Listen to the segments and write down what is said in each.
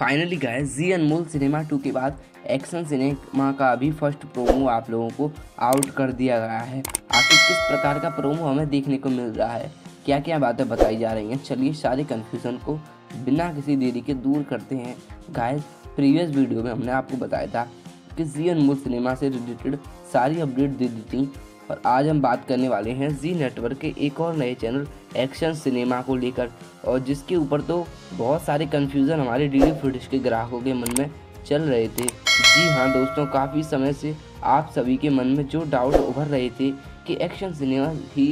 Finally guys Zee Anmol cinema 2 के बाद action cinema का भी फर्स्ट प्रोमो आप लोगों को आउट कर दिया गया है। आखिर किस प्रकार का प्रोमो हमें देखने को मिल रहा है, क्या क्या बातें बताई जा रही हैं, चलिए सारे कन्फ्यूज़न को बिना किसी देरी के दूर करते हैं। गाइस प्रीवियस वीडियो में हमने आपको बताया था कि जी अनमोल सिनेमा से रिलेटेड सारी अपडेट दे दी थी और आज हम बात करने वाले हैं जी नेटवर्क के एक और नए चैनल एक्शन सिनेमा को लेकर, और जिसके ऊपर तो बहुत सारे कन्फ्यूज़न हमारे डीडी फ्रीडिश के ग्राहकों के मन में चल रहे थे। जी हाँ दोस्तों, काफ़ी समय से आप सभी के मन में जो डाउट उभर रहे थे कि एक्शन सिनेमा ही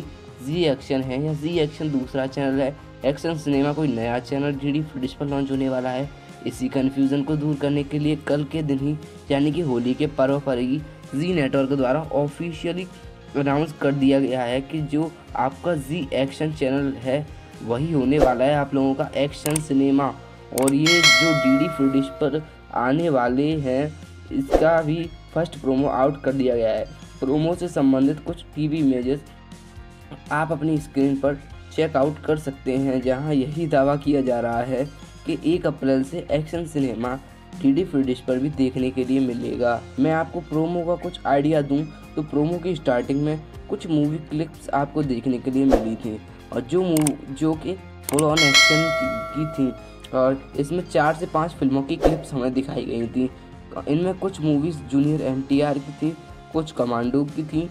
जी एक्शन है या जी एक्शन दूसरा चैनल है, एक्शन सिनेमा कोई नया चैनल डीडी फ्रीडिश पर लॉन्च होने वाला है, इसी कन्फ्यूज़न को दूर करने के लिए कल के दिन ही यानी कि होली के पर्व पर ही जी नेटवर्क द्वारा ऑफिशियली अनाउंस कर दिया गया है कि जो आपका जी एक्शन चैनल है वही होने वाला है आप लोगों का एक्शन सिनेमा। और ये जो डीडी फ्रीडिश पर आने वाले हैं इसका भी फर्स्ट प्रोमो आउट कर दिया गया है। प्रोमो से संबंधित कुछ टीवी इमेजेस आप अपनी स्क्रीन पर चेकआउट कर सकते हैं, जहां यही दावा किया जा रहा है कि 1 अप्रैल से एक्शन सिनेमा डीडी फ्रीडिश पर भी देखने के लिए मिलेगा। मैं आपको प्रोमो का कुछ आइडिया दूं तो प्रोमो की स्टार्टिंग में कुछ मूवी क्लिप्स आपको देखने के लिए मिली थी और जो कि फुल ऑन एक्शन की थी, और इसमें 4 से 5 फिल्मों की क्लिप्स हमें दिखाई गई थी। इनमें कुछ मूवीज़ जूनियर NTR की थी, कुछ कमांडो की थी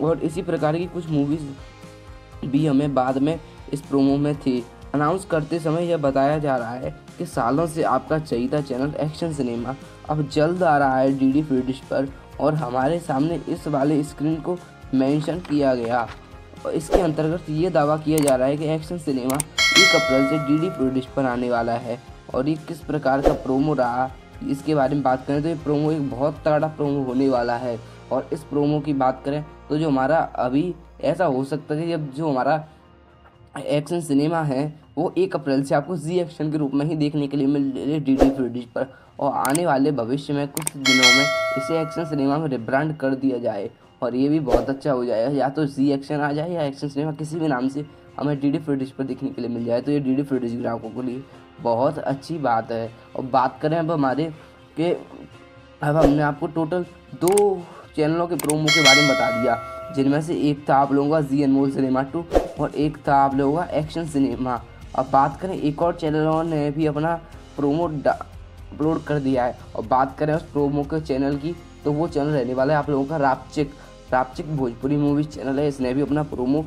और इसी प्रकार की कुछ मूवीज़ भी हमें बाद में इस प्रोमो में थी। अनाउंस करते समय यह बताया जा रहा है कि सालों से आपका चहीता चैनल एक्शन सिनेमा अब जल्द आ रहा है डीडी फ्रीडिश पर, और हमारे सामने इस वाले स्क्रीन को मेंशन किया गया। और इसके अंतर्गत ये दावा किया जा रहा है कि एक्शन सिनेमा 1 अप्रैल से डीडी फ्रीडिश पर आने वाला है। और ये किस प्रकार का प्रोमो रहा इसके बारे में बात करें तो ये प्रोमो एक बहुत तगड़ा प्रोमो होने वाला है। और इस प्रोमो की बात करें तो जो हमारा अभी ऐसा हो सकता है जब जो हमारा एक्शन सिनेमा है वो 1 अप्रैल से आपको जी एक्शन के रूप में ही देखने के लिए मिल रही है डीडी फ्रीडिश पर, और आने वाले भविष्य में कुछ दिनों में इसे एक्शन सिनेमा में रिब्रांड कर दिया जाए और ये भी बहुत अच्छा हो जाएगा। या तो जी एक्शन आ जाए या एक्शन सिनेमा, किसी भी नाम से हमें डीडी फ्रीडिश पर देखने के लिए मिल जाए तो ये डीडी फ्रीडिश ग्राहकों के लिए बहुत अच्छी बात है। और बात करें अब हमारे के अब हमने आपको टोटल 2 चैनलों के प्रोमो के बारे में बता दिया, जिनमें से एक था आप लोगों का जी अनमोल सिनेमा 2 और एक था आप लोगों का एक्शन सिनेमा। अब बात करें एक और चैनलों ने भी अपना प्रोमो अपलोड कर दिया है, और बात करें उस प्रोमो के चैनल की तो वो चैनल रहने वाला है आप लोगों का रापचिक भोजपुरी मूवी चैनल है। इसने भी अपना प्रोमो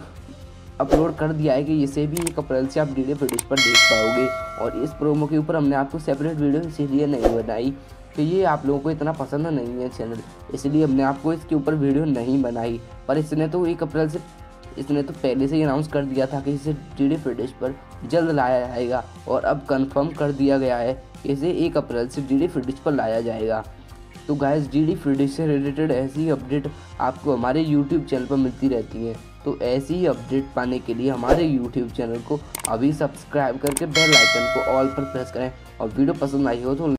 अपलोड कर दिया है कि इसे भी 1 अप्रैल से आप डीडी फ्रीडिश पर देख पाओगे। और इस प्रोमो के ऊपर हमने आपको सेपरेट वीडियो इसीलिए नहीं बनाई कि ये आप लोगों को इतना पसंद नहीं है चैनल, इसलिए हमने आपको इसके ऊपर वीडियो नहीं बनाई। पर इसने तो 1 अप्रैल से पहले से ही अनाउंस कर दिया था कि इसे डीडी फ्रीडिश पर जल्द लाया जाएगा, और अब कंफर्म कर दिया गया है कि इसे 1 अप्रैल से डीडी फ्रीडिश पर लाया जाएगा। तो गाइस डीडी फ्रीडिश से रिलेटेड ऐसी अपडेट आपको हमारे यूट्यूब चैनल पर मिलती रहती है, तो ऐसी ही अपडेट पाने के लिए हमारे यूट्यूब चैनल को अभी सब्सक्राइब करके बेल आइकन को ऑल पर प्रेस करें, और वीडियो पसंद आई हो तो